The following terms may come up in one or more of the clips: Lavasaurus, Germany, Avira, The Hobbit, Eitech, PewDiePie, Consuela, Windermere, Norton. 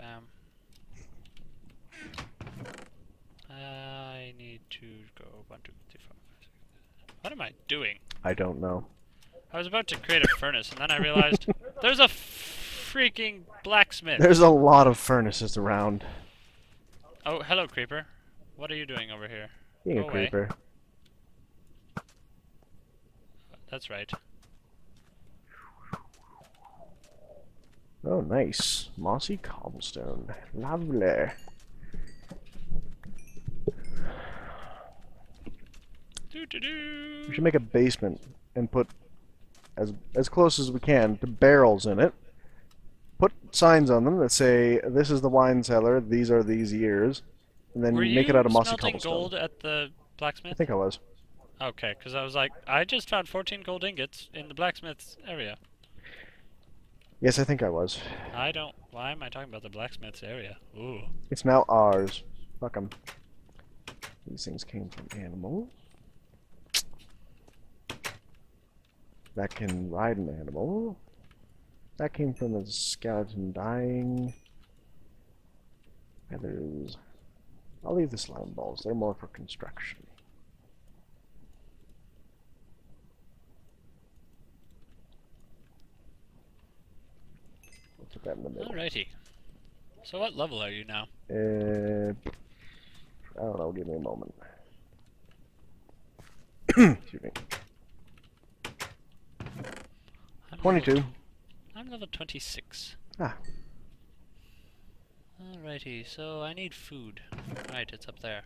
Bam. I need to go 1, 2, 3, 4, 5, 6, 7. What am I doing? I don't know. I was about to create a furnace, and then I realized there's a freaking blacksmith. There's a lot of furnaces around. Oh, hello, creeper. What are you doing over here? Being a creeper. That's right. Oh, nice. Mossy cobblestone. Lovely. We should make a basement and put as close as we can to barrels in it. Put signs on them that say, this is the wine cellar, these are these years. And then you make it out of mossy cobblestone. Were you smelting gold at the blacksmith? I think I was. Okay, because I was like, I just found 14 gold ingots in the blacksmith's area. Yes, I think I was. I don't... Why am I talking about the blacksmith's area? Ooh. It's now ours. Fuck 'em. These things came from animals. That can ride an animal. That came from the skeleton dying. Feathers. I'll leave the slime balls. They're more for construction. We'll put that in the middle. Alrighty. So what level are you now? I don't know. Give me a moment. Excuse me. 22. I'm level 26. Ah. Alrighty, so I need food. Right, it's up there.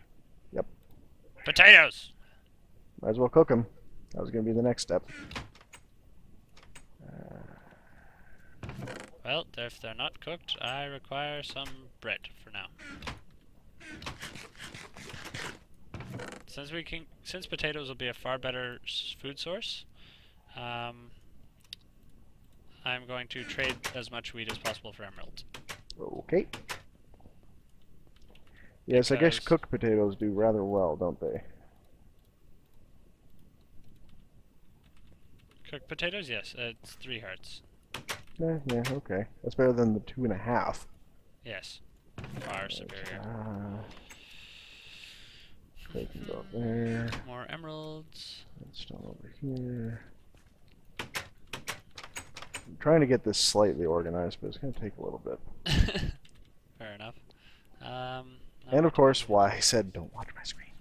Yep. Potatoes! Might as well cook them. That was going to be the next step. Well, if they're not cooked, I require some bread for now. Since potatoes will be a far better food source, I'm going to trade as much wheat as possible for emeralds. Okay. Yes, because I guess cooked potatoes do rather well, don't they? Cooked potatoes, yes. It's 3 hearts. Yeah, okay. That's better than the 2.5. Yes. Far superior. They can go up there. More emeralds. Redstone over here. I'm trying to get this slightly organized, but it's going to take a little bit. Fair enough. And of course, why I said don't watch my screen.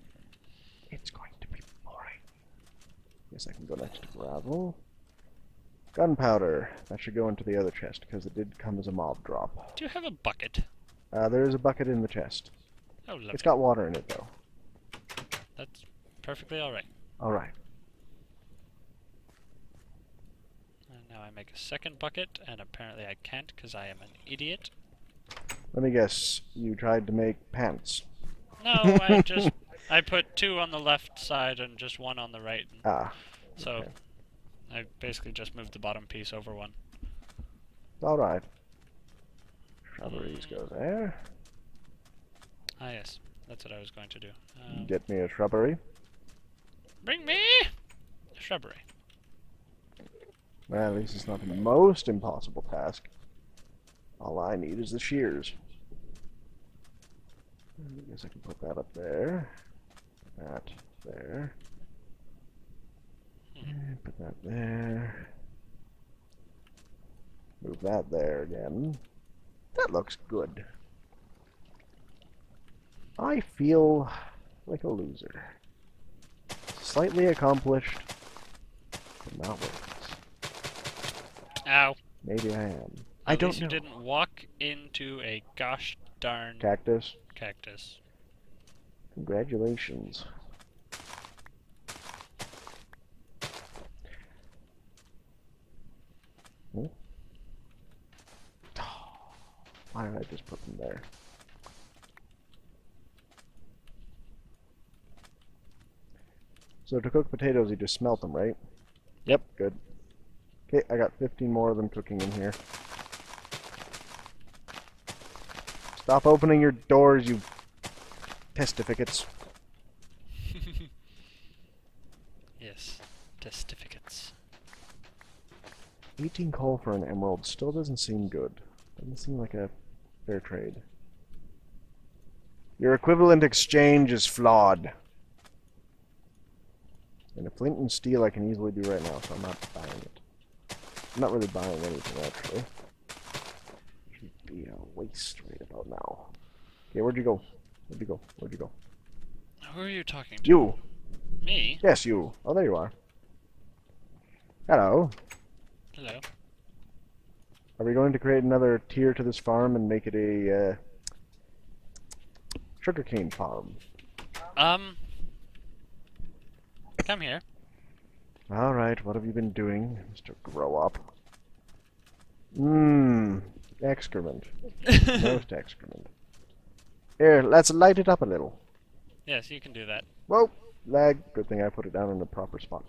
It's going to be boring. Guess I can go next to gravel. Gunpowder. That should go into the other chest, because it did come as a mob drop. Do you have a bucket? There is a bucket in the chest. Oh, lovely. It's got water in it, though. That's perfectly alright. Alright. Now I make a second bucket, and apparently I can't because I am an idiot. Let me guess, you tried to make pants. No, I put 2 on the left side and just 1 on the right. Ah. So, okay. I basically just moved the bottom piece over 1. Alright. Shrubberies go there. Ah yes, that's what I was going to do. Get me a shrubbery. Bring me a shrubbery. Well, at least it's not the most impossible task. All I need is the shears. I guess I can put that up there. That there. And put that there. Move that there again. That looks good. I feel like a loser. Slightly accomplished, but not worth it. Ow. Maybe I am. I don't know. At least you didn't walk into a gosh darn... Cactus? Cactus. Congratulations. Hmm? Why did I just put them there? So to cook potatoes, you just smelt them, right? Yep. Good. Okay, I got 15 more of them cooking in here. Stop opening your doors, you testificates. Yes, testificates. 18 coal for an emerald still doesn't seem good. Doesn't seem like a Fair trade. Your equivalent exchange is flawed. And a flint and steel I can easily do right now, so I'm not buying it. I'm not really buying anything, actually. It should be a waste right about now. Okay, where'd you go? Where'd you go? Where'd you go? Who are you talking to? You! Me? Yes, you. Oh, there you are. Hello. Hello. Are we going to create another tier to this farm and make it a sugarcane farm? Come here. Alright, what have you been doing, Mr. Grow Up? Mmm. Excrement. Most excrement. Here, let's light it up a little. Yes, you can do that. Whoa! Lag. Good thing I put it down in the proper spot.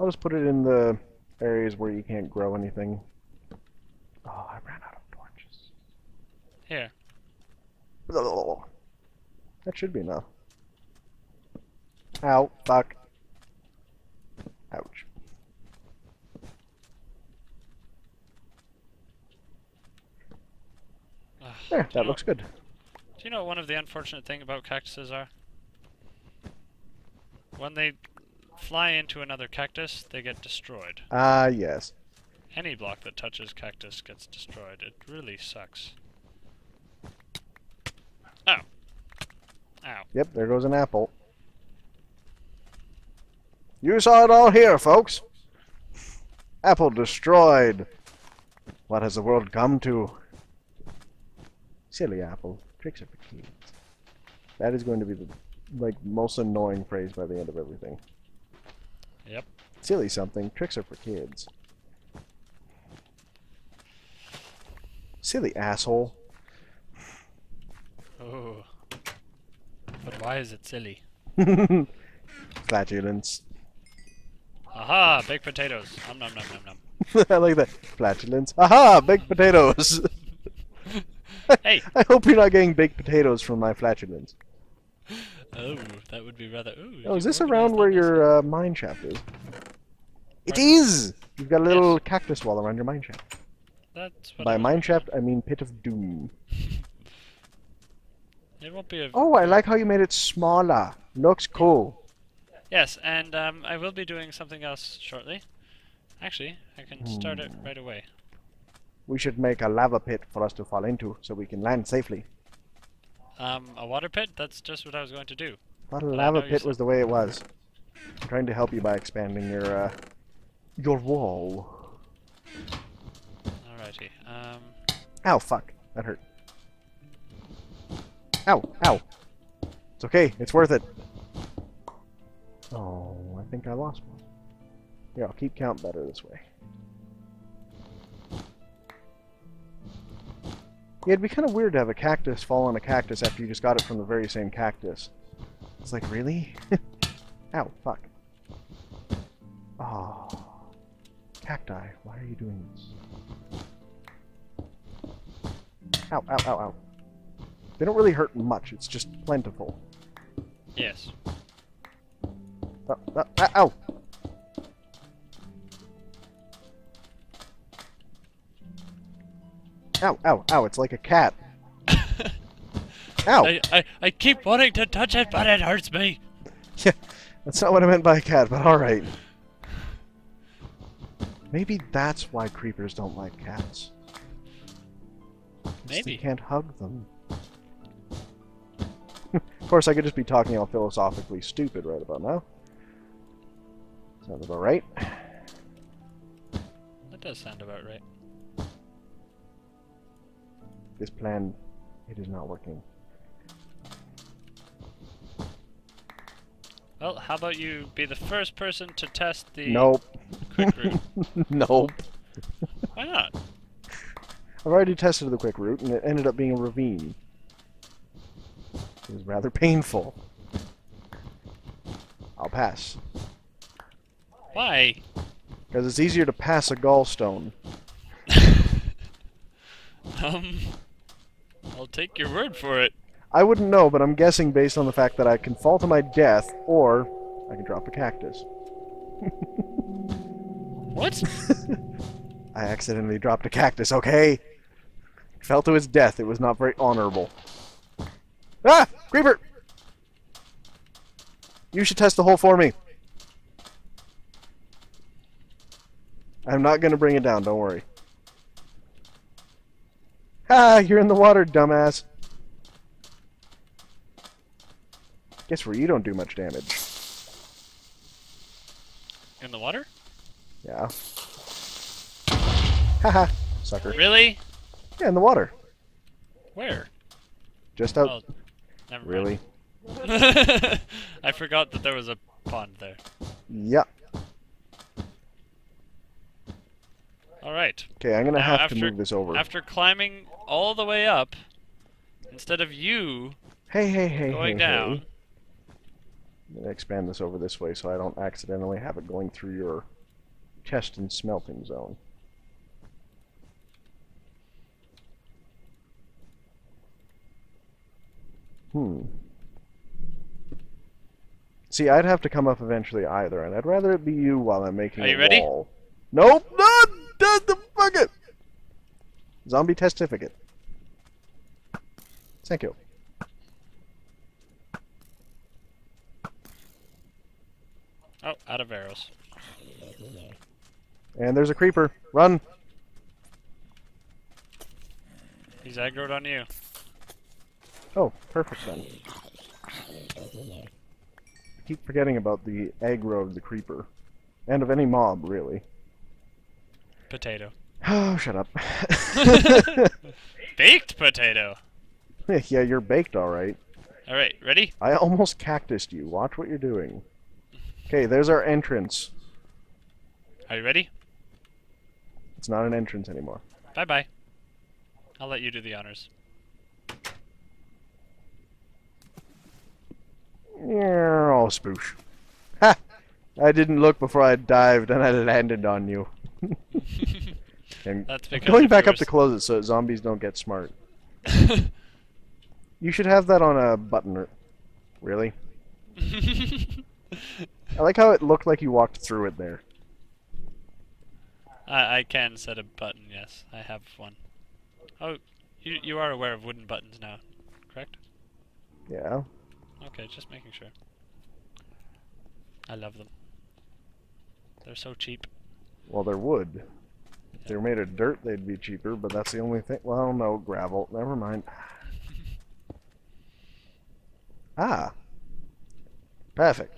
I'll just put it in the areas where you can't grow anything. Oh, I ran out of torches. Here. Ugh. That should be enough. Ow, fuck. Ouch. There, that looks good. Do you know what one of the unfortunate things about cactuses are? When they fly into another cactus, they get destroyed. Ah, yes. Any block that touches cactus gets destroyed. It really sucks. Oh. Ow. Yep, there goes an apple. You saw it all here, folks. Apple destroyed. What has the world come to? Silly apple. Tricks are for kids. That is going to be the most annoying phrase by the end of everything. Yep. Silly something. Tricks are for kids. Silly asshole. Oh. But why is it silly? Flatulence. Aha! Baked potatoes. Nom nom nom nom nom. I like that. Flatulence. Aha! Baked potatoes! Hey! I hope you're not getting baked potatoes from my flatulence. Oh, that would be rather... Ooh, oh, is this around where your mine shaft is? It is! You've got a little cactus wall around your mine shaft. That's what. By mine shaft, I mean pit of doom. It won't be a... Oh, I like how you made it smaller. Looks cool. Yes, and I will be doing something else shortly. Actually, I can start it right away. We should make a lava pit for us to fall into, so we can land safely. A water pit? That's just what I was going to do. I thought a lava pit was the way it was. I'm trying to help you by expanding your wall. Alrighty, Ow, fuck. That hurt. Ow, ow. It's okay, it's worth it. Oh, I think I lost one. Here, I'll keep count better this way. Yeah, it'd be kind of weird to have a cactus fall on a cactus after you just got it from the very same cactus. It's like, really? Ow, fuck. Oh, cacti, why are you doing this? Ow, ow, ow, ow. They don't really hurt much, it's just plentiful. Yes. Ow! Ow, ow, ow, it's like a cat. Ow! I keep wanting to touch it, but it hurts me! Yeah, that's not what I meant by a cat, but alright. Maybe that's why creepers don't like cats. Maybe. They can't hug them. Of course, I could just be talking all philosophically stupid right about now. Sounds about right. That does sound about right. This plan, it is not working. Well, how about you be the first person to test the quick route? Nope. Why not? I've already tested the quick route, and it ended up being a ravine. It was rather painful. I'll pass. Why? Because it's easier to pass a gallstone. I'll take your word for it. I wouldn't know, but I'm guessing based on the fact that I can fall to my death, or I can drop a cactus. What? I accidentally dropped a cactus, okay? It fell to his death. It was not very honorable. Ah! Creeper! You should test the hole for me. I'm not going to bring it down, don't worry. Ah, you're in the water, dumbass. Guess where you don't do much damage. In the water? Yeah. Haha, sucker. Really? Yeah, in the water. Where? Just out. Oh, never really? Mind. I forgot that there was a pond there. Yeah. Alright. Okay, I'm gonna have to move this over. After climbing all the way up, instead of you going down. I'm gonna expand this over this way so I don't accidentally have it going through your test and smelting zone. Hmm. See, I'd have to come up eventually either, and I'd rather it be you while I'm making a wall. Are you ready? Nope! No! Fuck it! Zombie testificate. Thank you. Oh, out of arrows. And there's a creeper. Run! He's aggroed on you. Oh, perfect then. I keep forgetting about the aggro of the creeper. And of any mob, really. Potato. Oh, shut up. Baked potato! Yeah, you're baked, alright. Alright, ready? I almost cactused you. Watch what you're doing. Okay, there's our entrance. Are you ready? It's not an entrance anymore. Bye-bye. I'll let you do the honors. Oh, spoosh. Ha! I didn't look before I dived and I landed on you. And that's going back up to close it so zombies don't get smart. You should have that on a button. Really? I like how it looked like you walked through it there. I can set a button, yes. I have one. Oh, you are aware of wooden buttons now, correct? Yeah. Okay, just making sure. I love them. They're so cheap. Well, they're wood. If they were made of dirt, they'd be cheaper, but that's the only thing. Well, no, gravel. Never mind. Ah. Perfect.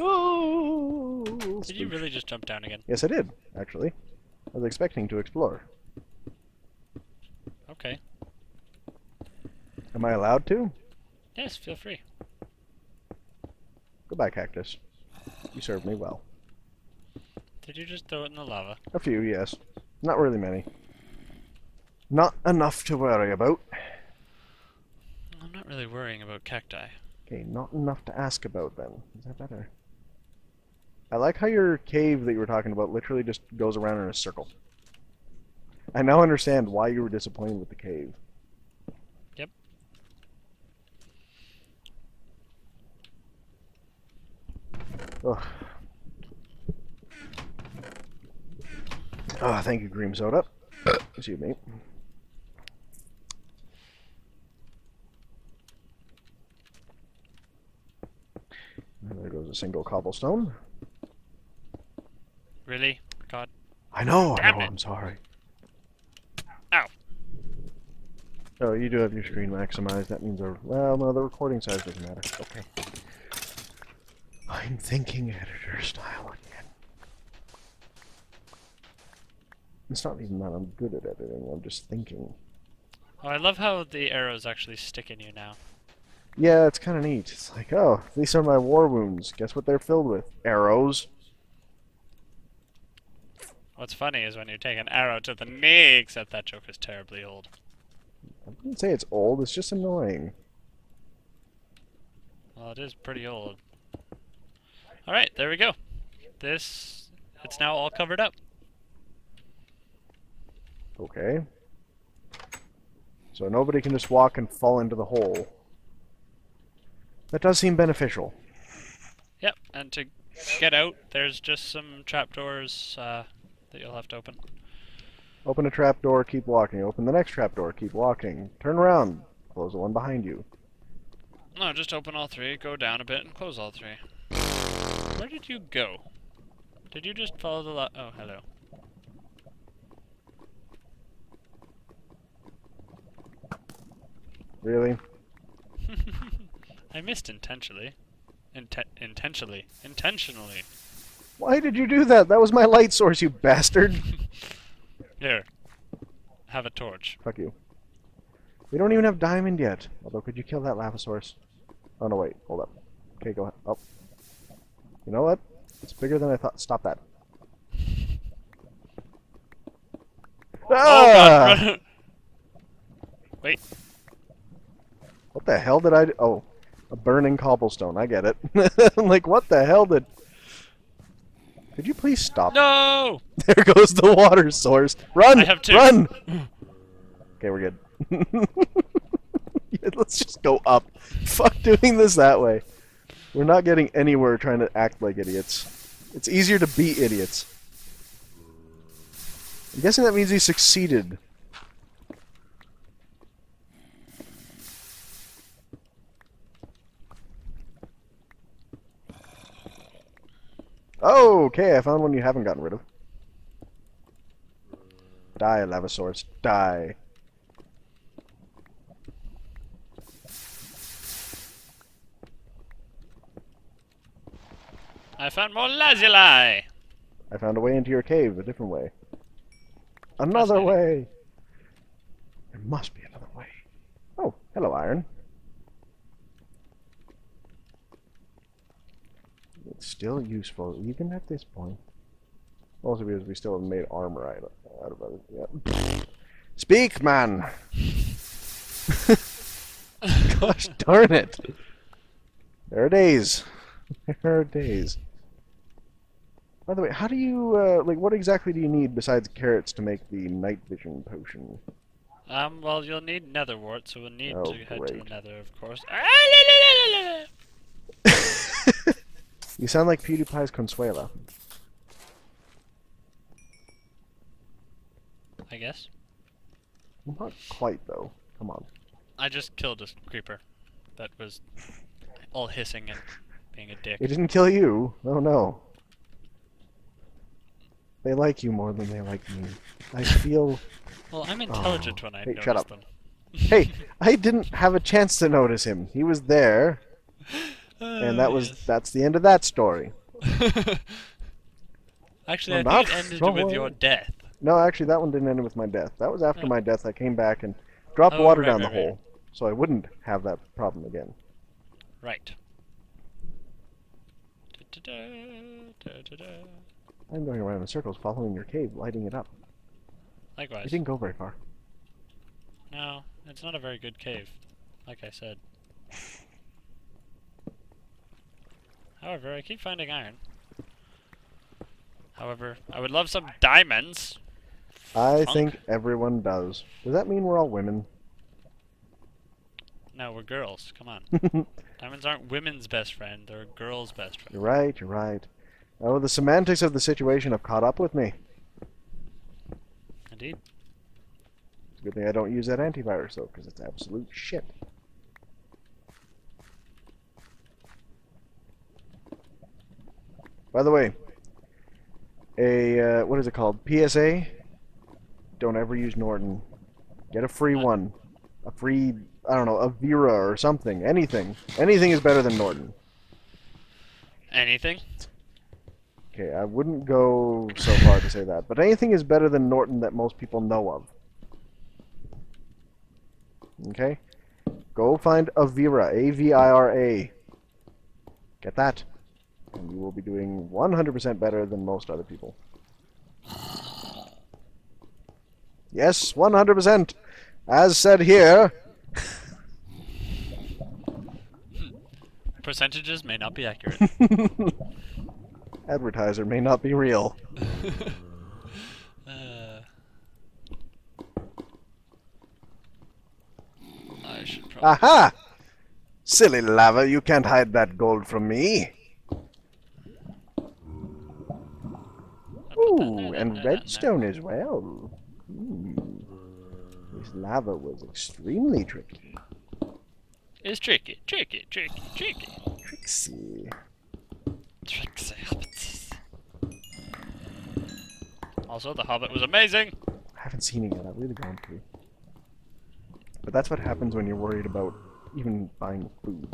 Oh, did you really just jump down again? Yes, I did, actually. I was expecting to explore. Okay. Am I allowed to? Yes, feel free. Goodbye, cactus. You served me well. Did you just throw it in the lava? A few, yes. Not really many. Not enough to worry about. I'm not really worrying about cacti. Okay, not enough to ask about then. Is that better? I like how your cave that you were talking about literally just goes around in a circle. I now understand why you were disappointed with the cave. Yep. Ugh. Oh, thank you, cream soda. Excuse me. And there goes a single cobblestone. Really? God. I know, I'm sorry. Ow. Oh, you do have your screen maximized. That means well, no, the recording size doesn't matter. Okay. I'm thinking editor style. It's not even that I'm good at editing, I'm just thinking. Oh, I love how the arrows actually stick in you now. Yeah, it's kind of neat. It's like, oh, these are my war wounds. Guess what they're filled with? Arrows. What's funny is when you take an arrow to the knee, except that joke is terribly old. I wouldn't say it's old, it's just annoying. Well, it is pretty old. Alright, there we go. This, it's now all covered up. Okay. So nobody can just walk and fall into the hole. That does seem beneficial. Yep, and to Get out. There's just some trapdoors that you'll have to open. Open a trapdoor, keep walking. Open the next trapdoor, keep walking. Turn around. Close the one behind you. No, just open all three, go down a bit, and close all three. Where did you go? Did you just follow the light? Oh, hello. Really? I missed intentionally. Intentionally. Why did you do that? That was my light source, you bastard. Here. Have a torch. Fuck you. We don't even have diamond yet. Although, could you kill that lava source? Oh, no, wait. Hold up. Okay, go ahead. Oh. You know what? It's bigger than I thought. Stop that. Oh, ah! God. Wait. What the hell did I do? Oh. A burning cobblestone. I get it. I'm like, what the hell did... Could you please stop? No! There goes the water source. Run! I have two. Run! Okay, we're good. Yeah, let's just go up. Fuck doing this that way. We're not getting anywhere trying to act like idiots. It's easier to be idiots. I'm guessing that means he succeeded. Oh, okay, I found one you haven't gotten rid of. Die, Lavasaurus, die. I found more lazuli! I found a way into your cave, a different way. Another way! There must be another way. Oh, hello, iron. It's still useful, even at this point. Also because we still haven't made armor out of it yet. Speak, man! Gosh darn it! There it is. There it is. By the way, how do you, like, what exactly do you need besides carrots to make the night vision potion? Well, you'll need nether wart, so we'll need to head to the nether, of course. You sound like PewDiePie's Consuela. I guess. Not quite, though. Come on. I just killed a creeper that was all hissing and being a dick. It didn't kill you. Oh, no. They like you more than they like me. I feel... Well, I'm intelligent when I notice shut up. Them. Hey, I didn't have a chance to notice him. He was there. And that was that's the end of that story. Actually, I think it ended with your death. No, actually, that one didn't end with my death. That was after my death. I came back and dropped water down the hole, so I wouldn't have that problem again. Right. I'm going around in circles, following your cave, lighting it up. Likewise. You didn't go very far. No, it's not a very good cave, like I said. However, I keep finding iron. However, I would love some diamonds. I think everyone does. Does that mean we're all women? No, we're girls. Come on. Diamonds aren't women's best friend. They're a girl's best friend. You're right, you're right. Oh, the semantics of the situation have caught up with me. Indeed. It's a good thing I don't use that antivirus, though, because it's absolute shit. By the way, a, what is it called? PSA? Don't ever use Norton. Get a free one. A free, I don't know, Avira or something. Anything. Anything is better than Norton. Anything? Okay, I wouldn't go so far to say that. But anything is better than Norton that most people know of. Okay? Go find Avira. A-V-I-R-A. Get that. And you will be doing 100% better than most other people. Yes, 100%! As said here! Percentages may not be accurate. Advertiser may not be real. I should probably... Aha! Silly lava, you can't hide that gold from me! Oh, and redstone as well. Ooh. This lava was extremely tricky. It's tricky, tricky, tricky, tricky. Trixie. Trixie Hobbits. Also, The Hobbit was amazing! I haven't seen it yet, I really want to. But that's what happens when you're worried about even buying food.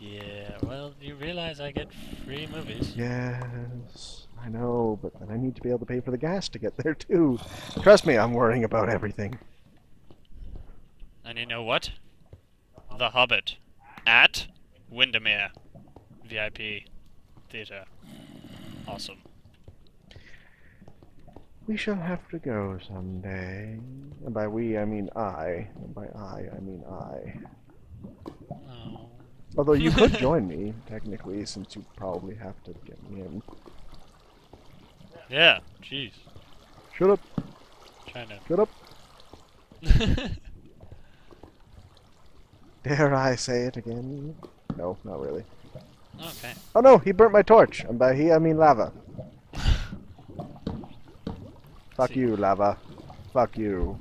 Yeah, well, you realize I get free movies. Yes, I know, but then I need to be able to pay for the gas to get there too. Trust me, I'm worrying about everything. And you know what? The Hobbit at Windermere VIP Theatre. Awesome. We shall have to go someday. And by we, I mean I. And by I, I mean I. Oh. Although you could join me, technically, since you probably have to get me in. Yeah, jeez. Shut up. China. Shut up. Dare I say it again? No, not really. Okay. Oh no, he burnt my torch. And by he, I mean lava. Fuck See. You, lava. Fuck you.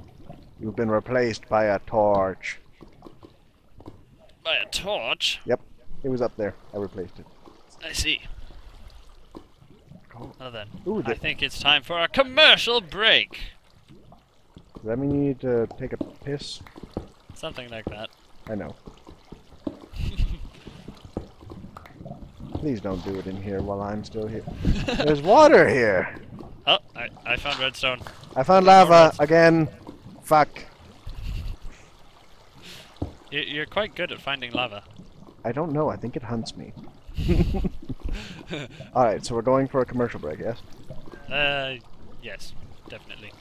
You've been replaced by a torch. By a torch? Yep. It was up there. I replaced it. I see. Oh. Well then, ooh, I think it's time for a commercial break. Does that mean you need to take a piss? Something like that. I know. Please don't do it in here while I'm still here. There's water here! Oh, I found redstone. I found lava again. Fuck. You're quite good at finding lava. I don't know. I think it hunts me. Alright, so we're going for a commercial break, yes? Yes, definitely.